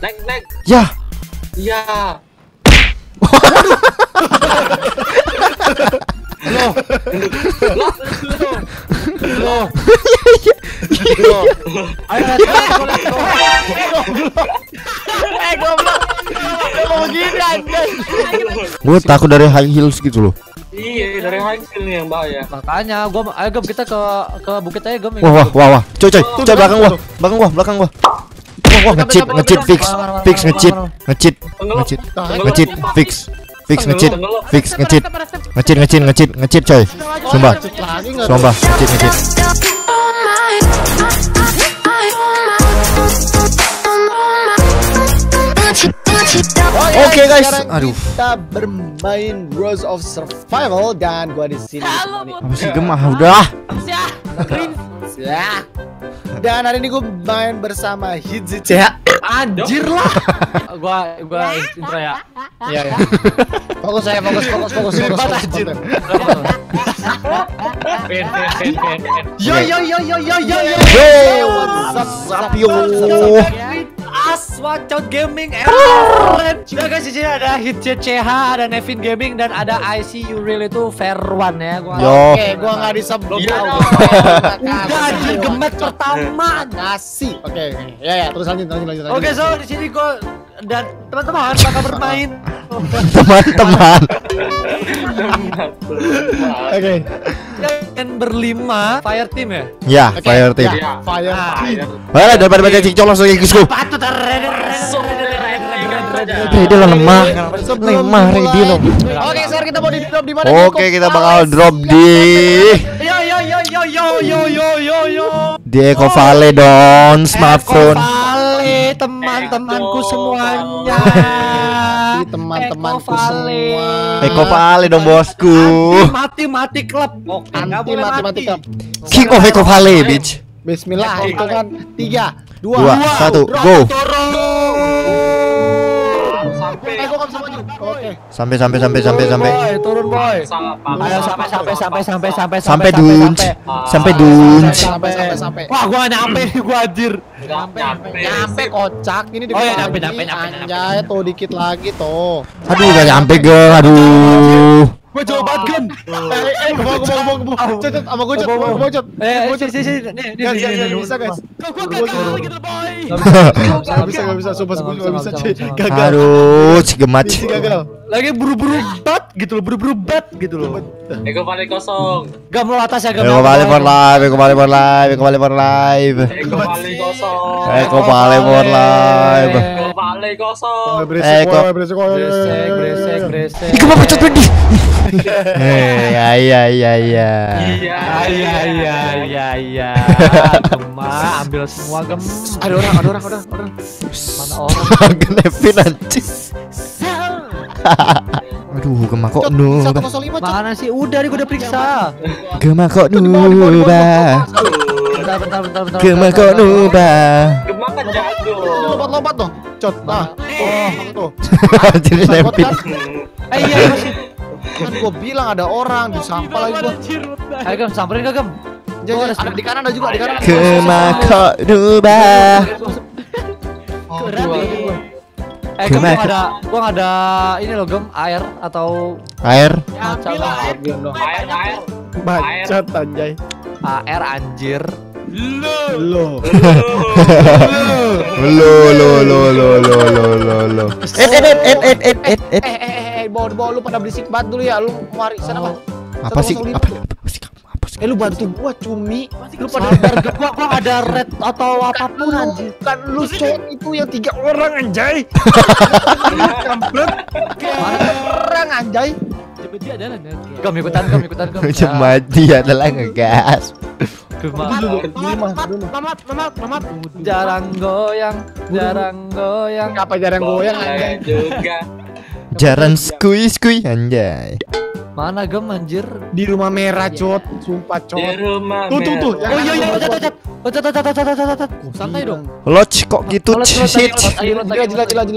Naik. Ya. Ya. Gue takut dari high heels gitu loh. Iya, dari high heels nih yang bahaya. Makanya gua ayo Gem kita ke bukit aja Gem. Wah. Coy belakang gua. Wah, nge-cheat fix nge-cheat coy. Sumpah nge-cheat. Oke guys, aduh. Kita bermain Bros of Survival dan gua di sini. Apa sih gemah udah. Ya. Dan hari ini gue main bersama Hitzeed ya. Anjir lah. Gua intro ya. Iya. Fokus. Anjir. Yo. What's up yo? Chat Gaming, juga guys di sini ada Hitzeed CH, ada Nevin Gaming dan ada ICU Real itu Verwan ya. Gua enggak diseblok tahu. Udah anjir gemet pertama ngasih. Oke. Ya terus lanjut. Oke, so di sini gua dan teman-teman bakal bermain. Oke. Dan berlima fire team ya? Ya, fire team. Fire. Daripada baca cincong langsung ke Gisku. Patut dia lemah. Lemah ready loh. Oke, sekarang kita mau di drop di mana? Oke, kita bakal drop di Yo. Di Eco Vale Don smartphone. Teman-temanku semuanya. Teman-temanku semua. Eco Vale dong bosku. Mati klub. Mati klub. King of Eco Vale bitch. Bismillah. Hitungan 3, 2, 1, go. Sampai. Turun boy. Ayo sampai. Wah, gua nyampe gua anjir. Nyampe kocak ini di. Oh ya nyampe. Ya tuh dikit lagi tuh. Aduh enggak nyampe geng. Aduh. Gua coba Gen. Gua cocot. Nih. Bisa guys. Gak bisa. Sumpah. Gagal. Aduh, gemat. Gagal. Lagi buru-buru bat gitu loh. Ego Vale kosong. Gak mau atas ya, gak mau. Ego Vale for live. Ego Vale for live. Ego Vale kosong. Ego mau cocot Bendi. Iya. Gemah, ambil semua gem. Ada orang. Mana orang? Nevin anjing. Aduh, gemah kok nu. Mana sih? Udah nih gua udah periksa. Gemah kok nu. Bentar. Gemah kok nu. Gemah kan jago. Lompat tuh. Cot. Nah. Oh, tuh. Jadi Nevin. Iya. Kan gue bilang ada orang di sampah lagi gua. Ayo Gem, samperin Gem. Jangan ada di kanan ada juga di kanan. Kemakok duba. Gua ada ini loh Gem, air atau air. Air. Bacot anjay. Air anjir. Lo. Bawa lu pada berisik banget dulu ya, lu warisan apa? Apa sih? Lu bantu gua cumi, lu pada harga gua ada red atau apapun anjir. Kan lu shot itu yang 3 orang anjay. Kampret. Orang anjay. Jebeti adalah nanti. Kamu ikutan. Jebeti adalah ngegas. Mamat. Jarang goyang. Apa jarang goyang anjay juga. Jaran skui anjay. Mana Gem anjir? Di rumah merah cot, sumpah cot. Di rumah. Tuh. Oh, santai dong. Lodge kok gitu shit.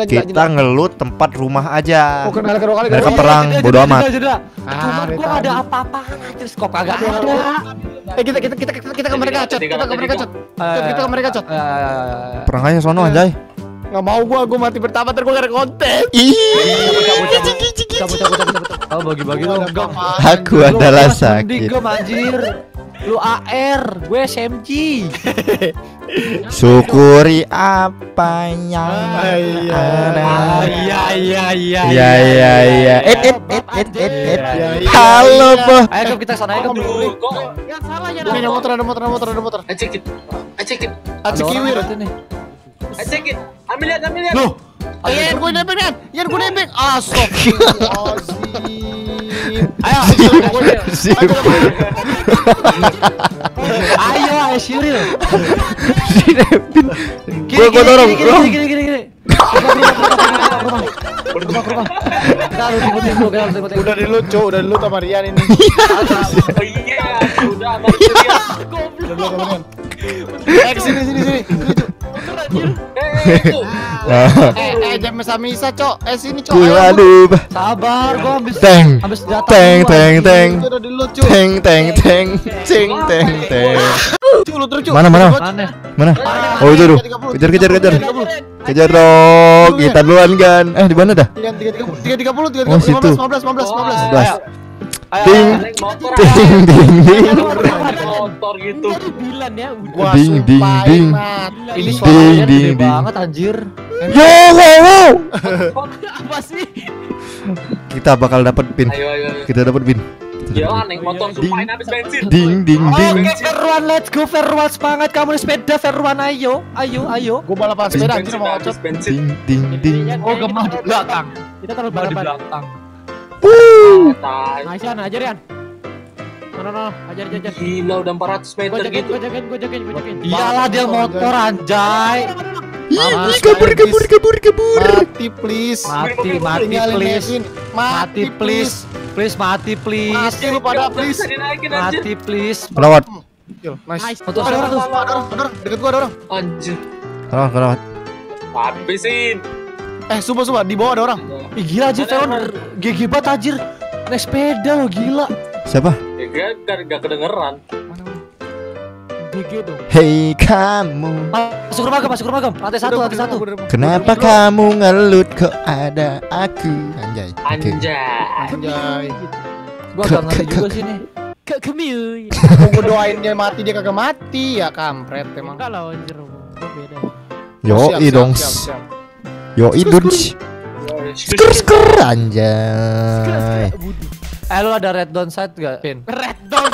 Kita ngelut tempat rumah aja. Mereka perang bodo amat. Cuman gua ada apa-apaan anjir, skop kagak ada. Kita ke mereka cot. Perang aja sono anjay. Nggak mau gua mati pertama, ntar gua gak ada konten. Cabut. Oh, bagi-bagi dong. Aku adalah sakit. Gua manjir. Lu AR, gue SMG. Syukuri apanya. Iya. Halo, Pak. Ayo kita sana aja dong. Enggak salah ya. Punya motor, ada motor. Acekit. Acekit. Ambil lihat. Loh. Ayo gue nebeng. Astagfirullah. Ayo Syiril. Gue dorong. Gini. Rumah. Udah dilut sama Rian ini. Udah sini. Jangan mesa-mesa, Cok. Sini, Cok. Waduh. Sabar, gua habis senjata. Teng. Teng. Mana? Oh, itu tuh. Kejar. Kejar dong. Kita duluan kan. Di mana dah? 330, 15. Ding banget anjir. Yo. Apa sih? Kita bakal dapat pin. Kita dapat pin. Ding. Oke, Ferwan, let's go Ferwan, semangat kamu di sepeda Ferwan, ayo. Gua balapan sepeda anjir sama Ocot. Ding. Oh, gemah di belakang. Kita taruh belakang. Nice-an aja Rian. Ajar. Gila udah 400 meter gitu. Gua jagain. Iyalah dia motor anjay. Ih, kabur. Mati please. Mati please. Lewat. Nice. Ada orang. Deket gua ada orang. Anjir. Lewat. Habisin. Sumpah di bawah ada orang. Ih gila aja Veron, GG banget anjir. Naik sepeda lo gila. Siapa? GG enggak kedengeran. GG dong. Hei kamu. Masuk rumah gam. Lantai 1. Kenapa kamu ngelut kok ada aku? Anjay. Gua enggak ngerti juga sih nih. Kekemiu. Gua doain dia mati, dia kagak mati ya kampret emang. Enggak lah anjir. Beda. Yo, i dong. Yoi dudes. Skrrr anjay. Lu ada Red Dawn side enggak? Pin. Red Dawn.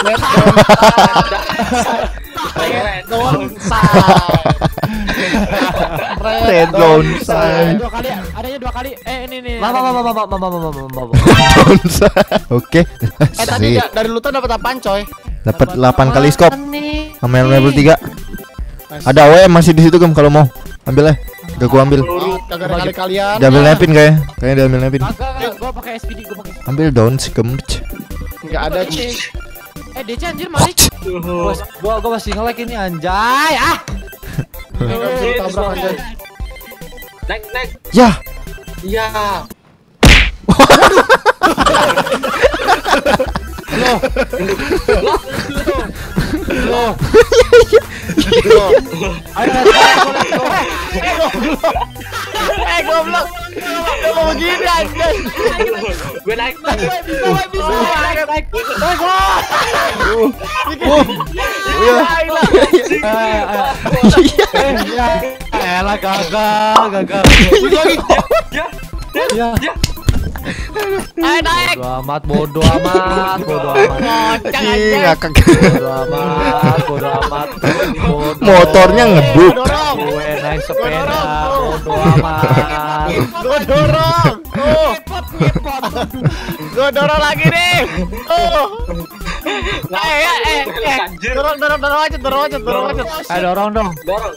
Red Dawn side. Adanya 2 kali. Ini. Mama. Oke. Tadi dari lutan dapat apaan coy? Dapat 8 kali scope. Sama level 3. Ada AWM masih di situ, Gem, kalau mau. Ambil aja. Gak gua ambil. Kagak ada kalian. Diambil nepin kayaknya diambil nepin. Gua pakai SPD, gua pakai. Ambil down skemch. Enggak ada. DC anjir mari. Gua masih nge-lag ini anjay. Tabrak anjay. Naik. Ya. Loh. Ayo goblok. Kenapa begini anjay? Gue naik. Gue naik. Elah gagal. Ya. Bodo amat. Bodo amat. Motornya ngebut. Gue naik sepeda. Bodo amat. Dorong. Gue dorong lagi nih. Dorong aja. Dorong dong. Banyak.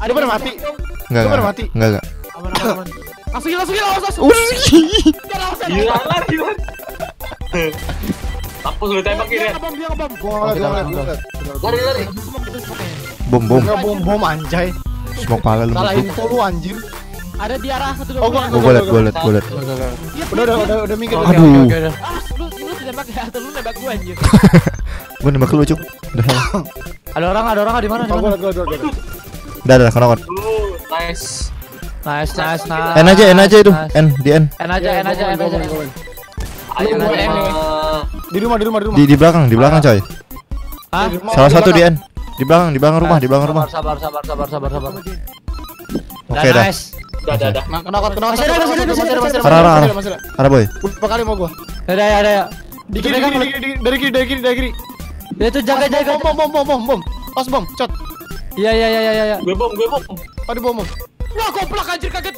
Ada mati. Enggak. Bom anjay. Smoke pala lu. Salah info lu anjir. Ada di arah satu dong. Oh, golet. Udah minggir. Aduh. Lu nembak ya atau lu nembak gua anjir? Gua nembak lu, Cuk. Udah. Ada orang di mana? Udah, kenokon. Nice. N aja itu. N aja. Di rumah. Di belakang, coy. Hah? Salah satu di N. Di belakang rumah. Sabar. Oke dah. Udah. Kenokon. Ada boy. Pakali mau gua. Ada ya. Dari kiri. Dia tuh jaga. Bom. Pas bom, cot. Iya. Gue bom. Aduh bom. Wah, goblok anjir, kaget.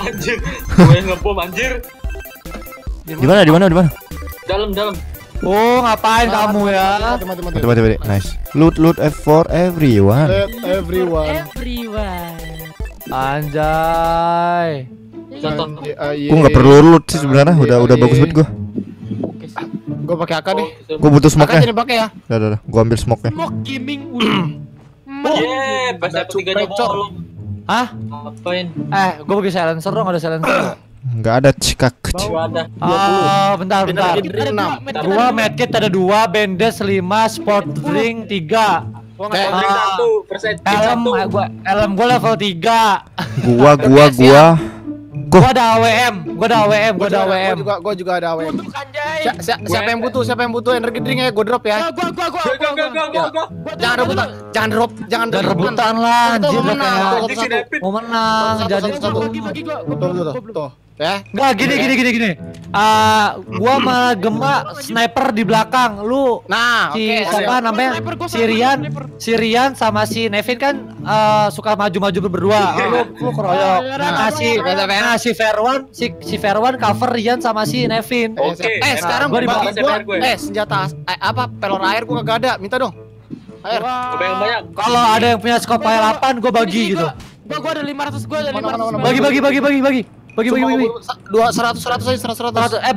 Anjir. Gue ngebom anjir. Di mana? Dalam. Oh, ngapain kamu ya? Mati. Nice. Loot for everyone. Everyone. Anjay. Gue enggak perlu loot sih sebenarnya, udah bagus banget gue. Gue pakai AK nih. Gue butuh smoke-nya. Udah. Gue ambil smoke-nya. Smoke gaming. Yeah, pas aku 3 nyobol. Hah? Ngapain? Gue pakai silencer dong, ada silencer. Enggak ada cikak. Bentar. 2 medkit ada 2, bandage 5, sport drink 3. Helm gua level 3. Gua ada AWM. Gua ada AWM. Gua juga ada AWM. Siapa yang butuh energi drink ya, gua drop ya. Gua. Jangan rebutan lah. Mau menang. Jadi tuh. Enggak gini. Gua sama Gema sniper di belakang lu. Nah, siapa namanya? Sirian sama si Nevin kan suka maju-maju berdua. Lu keroyok. Si Verwan, cover Rian sama si Nevin. Okay. Sekarang gua dibagi gue. Senjata apa? Pelor air gua kagak ada, minta dong. Air. Kalau ada yang punya scope air 8 gua bagi gitu. Gua ada 500, Bagi. 100 aja.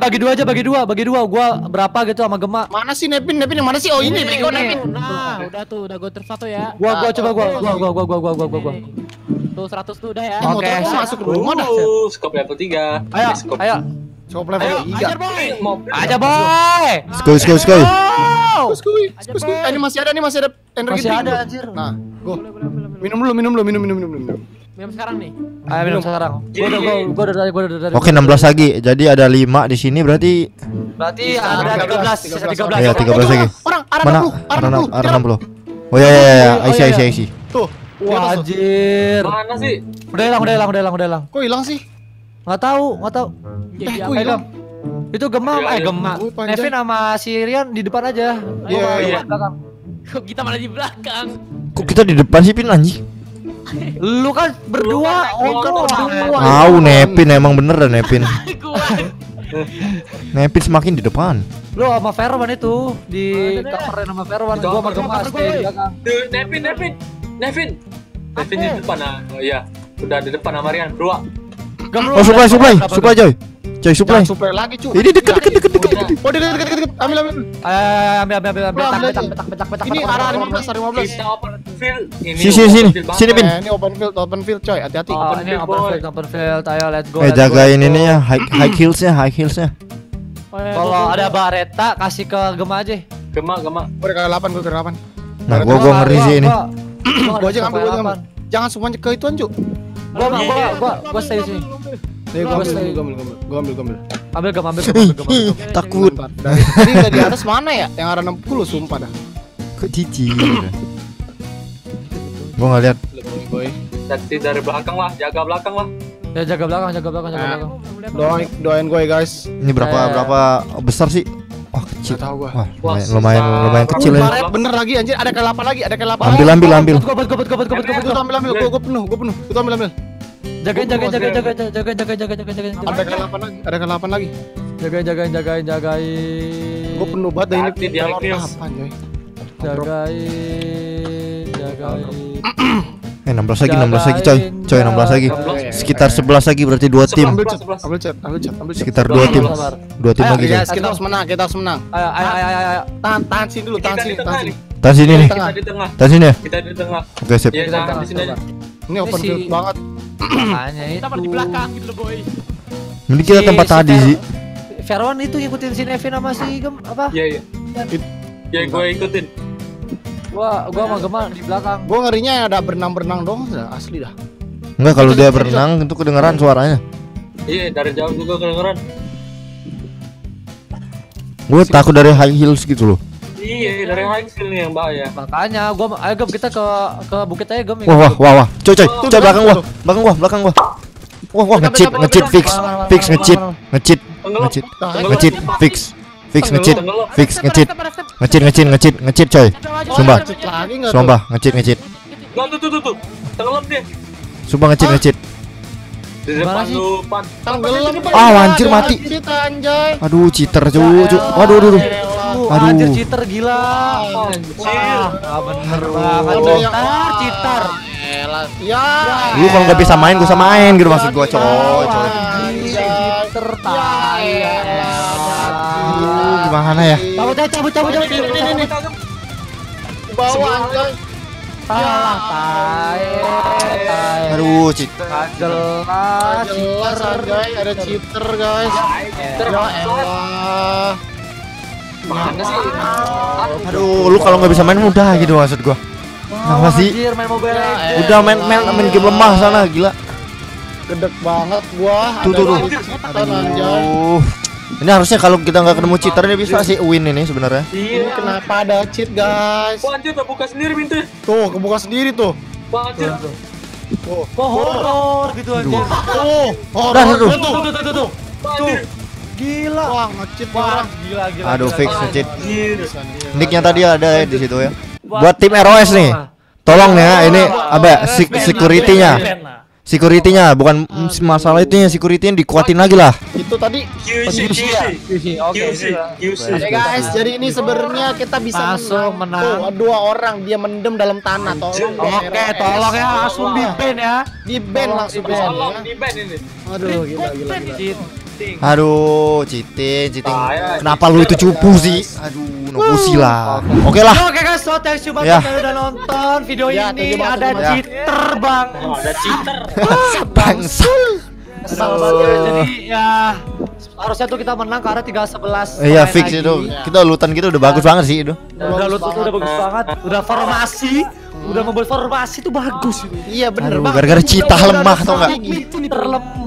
Bagi 2 gua berapa gitu sama Gema. Mana sih Nevin yang mana sih? Oh ini bego Nevin. Nah, udah tuh, udah gua terfato ya. Gua coba. Tuh 100 tuh udah ya. Oke, masuk ke rumah dah. Scope level 3. Ayo. Scope level 3. Aja boy. Scope. Ini masih ada energi. Masih ada anjir. Nah, go. Minum dulu. Minum sekarang. Gua udah. Oke, 16 lagi. Jadi ada 5 di sini berarti ada 13. Iya, 13 lagi. Mana? 60. Oh iya. IC. Tuh. Wah, anjir. Mana sih? Udah hilang. Kok hilang sih? Enggak tahu. Kok hilang? Itu Gema. Nevin sama si Rian di depan aja. Iya. Kok kita malah di belakang? Kok kita di depan sih, Pin anjing? Lu kan berdua, berdua. Tahu Nevin emang bener dah Nevin. Nevin semakin di depan. Lu sama Verwan itu di coverin sama Verwan, gua sama Gema di belakang. Nevin di depan ah. Oh iya, udah di depan sama Rian berdua. Oh supply coy. Supply lagi cuy. Ini deket. Oh deket. Ambil. Petak. Ini arah 15. Sini Pin. Ini open field coy. Hati-hati. Open field. Ayo let's go. Jagain ininya, high heels-nya. Kalau ada Baretta kasih ke Gema aja. Gema. Gua ke 8, Nah, gua ngeri sih ini. Gua aja ngambil. Jangan semuanya ke ituan, Cuk. Gua stay di sini. Gue ambil. Takut. Tadi enggak di atas mana ya? Yang arah 60 sumpah dah. Kok cici. Gua enggak lihat. Boy. Dari belakang lah, jaga belakang. Doain gue guys. Ini berapa besar sih? Wah, kecil tahu gua. Wah, lumayan kecil ini. Bener lagi anjir, ada K8 lagi, Ambil. Gua penuh. Itu ambil. Jagain. Ada ke 8 lagi. Jagain. Gua penuh banget dah ini dia lor 8 coy. Jagain. 16 lagi coy. Coy 16 lagi. Sekitar 11 lagi berarti 2 tim. Sekitar 2 tim. 2 tim lagi coy. Kita harus menang, kita harus menang. Ayo. Tahan sini dulu, tahan sini nih. Tahan sini ya? Kita di tengah. Oke, sip. Ini open field banget. Kita di belakang gitu loh, boy. Ini kita tempat tadi sih. Veron itu ngikutin si Nevin sama si Gem apa? Iya. Ya gue ikutin. Gua sama Gemal di belakang. Gua ngerinya ada berenang-berenang dong, asli dah. Enggak, kalau dia berenang tentu kedengeran suaranya. Iya, dari jauh juga kedengeran. Gue takut dari high heels gitu loh. Iya, dari high heels nih yang bahaya. Makanya gua ayo Gem kita ke bukit aja Gem. Wah. Coy belakang gua. Wah, nge-cheat fix coy. Sumpah nge-cheat. Tuh. Tenggelam dia. Sumpah nge-cheat. Ah, anjir mati. Aduh, cheater cuy. Aduh. Anjir cheater gila. Ah, bener banget cheater. Ya. Lu kalau enggak bisa main, gua bisa main gitu maksud gua, coy. Cheater tai. Gimana ya? Cabut. Ini. Bawa anjay. Tai. Aduh, cheater. Jelas anjay, ada cheater, guys. Ya elah. Mana sih? Aduh, lu kalau enggak bisa main mudah gitu maksud gua. Kenapa sih? Udah main game lemah sana, gila. Gedek banget gua. Tuh. Ini harusnya kalau kita nggak ketemu cheater ini bisa sih win ini sebenarnya. Iya. Kenapa ada cheat, guys? Wah, anjir kebuka sendiri pintu. Tuh, kebuka sendiri tuh. Wah, anjir. Kok horor gitu anjir. Tuh, horor tuh. Gila. Wah, nge-cheat banget. Gila. Aduh, fix nge-cheat. Nicknya tadi ada ya di situ ya. Buat tim ROS nih, tolong ya ini apa security-nya bukan masalah itu ya, security-nya dikuatin lagi lah. Itu tadi QC guys. Jadi ini sebenarnya kita bisa menang 2 orang, dia mendem dalam tanah. Tolong tolong ya, langsung di ban ini. Aduh gila. Aduh, cheating. Kenapa lu itu cupu sih? Aduh, nobusi lah. Oke lah. Oke guys, so thanks you banget yang udah nonton video ini. Ada cheater bang. Ada cheater. Bangsul. Jadi ya harusnya tuh kita menang karena 3-11. Iya, fix itu. Kita lutan kita udah bagus banget sih itu. Udah lutan udah bagus banget. Udah formasi. Udah membuat formasi tuh bagus. Iya bener banget. Gara-gara cheater lemah tau nggak?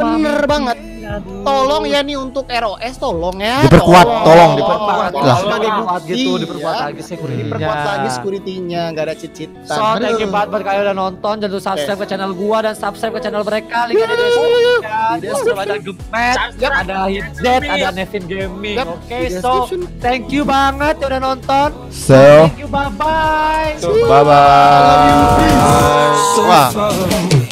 Bener banget. Tolong ya nih untuk ROS, tolong ya. Diperkuat lah. Sebagai bukti gitu, diperkuat lagi security-nya, enggak ada cicit-cicitan. So, thank you banget buat kalian udah nonton. Jangan lupa subscribe ke channel gua dan subscribe ke channel mereka. Linknya ada di description. Ada Gemet, ada Hitzeed, ada Nevin Gaming. Oke, so thank you banget udah nonton. So, thank you, bye-bye. Bye-bye.